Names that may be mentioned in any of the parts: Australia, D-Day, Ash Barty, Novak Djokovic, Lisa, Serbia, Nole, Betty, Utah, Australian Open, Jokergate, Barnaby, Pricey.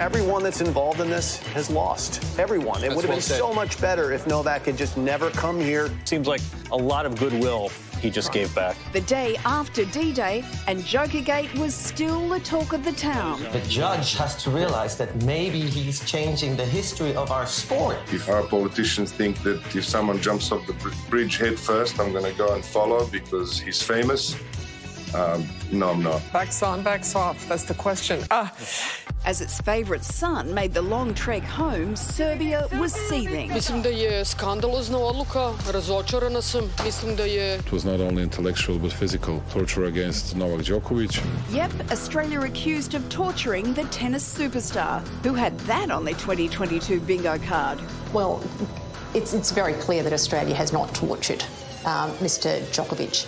Everyone that's involved in this has lost. Everyone. It would have been so much better if Novak had just never come here. Seems like a lot of goodwill he just gave back. The day after D-Day, and Jokergate was still the talk of the town. The judge has to realize that maybe he's changing the history of our sport. If our politicians think that if someone jumps off the bridge head first, I'm going to go and follow because he's famous, no, I'm not. Backs on, backs off. That's the question. As its favourite son made the long trek home, Serbia was seething. It was not only intellectual but physical torture against Novak Djokovic. Yep, Australia accused of torturing the tennis superstar, who had that on their 2022 bingo card. Well, it's very clear that Australia has not tortured Mr. Djokovic.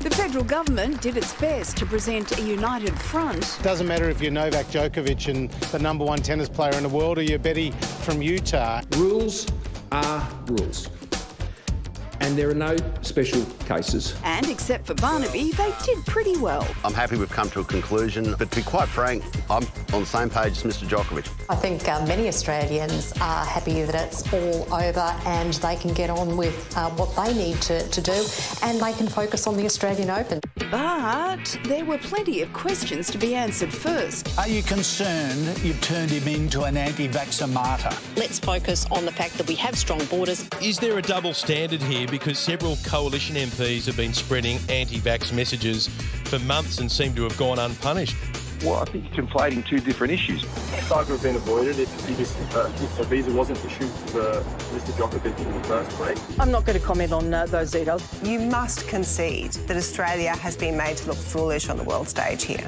The federal government did its best to present a united front. It doesn't matter if you're Novak Djokovic and the #1 tennis player in the world or you're Betty from Utah. Rules are rules. And there are no special cases. And except for Barnaby, they did pretty well. I'm happy we've come to a conclusion, but to be quite frank, I'm on the same page as Mr. Djokovic. I think many Australians are happy that it's all over and they can get on with what they need to do, and they can focus on the Australian Open. But there were plenty of questions to be answered first. Are you concerned that you've turned him into an anti-vaxxer martyr? Let's focus on the fact that we have strong borders. Is there a double standard here, because several coalition MPs have been spreading anti-vax messages for months and seem to have gone unpunished? Well, I think you're conflating two different issues. Cyber would have been avoided if the visa wasn't issued for Mr. Djokovic in the first place. I'm not going to comment on those details. You must concede that Australia has been made to look foolish on the world stage here.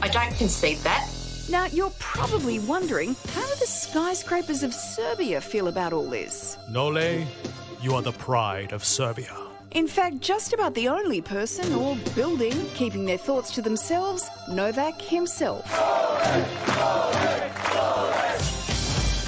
I don't concede that. Now, you're probably wondering, how do the skyscrapers of Serbia feel about all this? Nole, you are the pride of Serbia. In fact, just about the only person or building keeping their thoughts to themselves, Novak himself.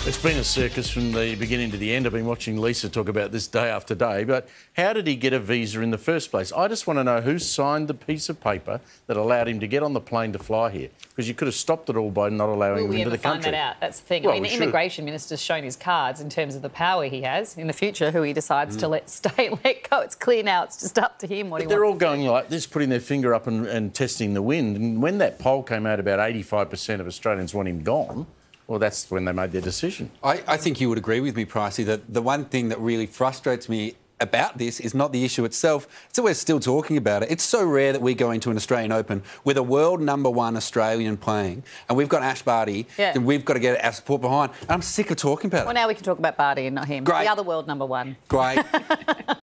It's been a circus from the beginning to the end. I've been watching Lisa talk about this day after day, but how did he get a visa in the first place? I just want to know who signed the piece of paper that allowed him to get on the plane to fly here, because you could have stopped it all by not allowing him into the country. We'll find that out. That's the thing. Well, I mean, the immigration minister's shown his cards in terms of the power he has in the future, who he decides to let stay and let go. It's clear now. It's just up to him what he wants. They're all going like this, putting their finger up and testing the wind. And when that poll came out, about 85% of Australians want him gone. Well, that's when they made their decision. I think you would agree with me, Pricey, that the one thing that really frustrates me about this is not the issue itself. It's that we're still talking about it. It's so rare that we go into an Australian Open with a world #1 Australian playing, and we've got Ash Barty, and we've got to get our support behind. And I'm sick of talking about it. Well, now we can talk about Barty and not him. Great. The other world #1. Great.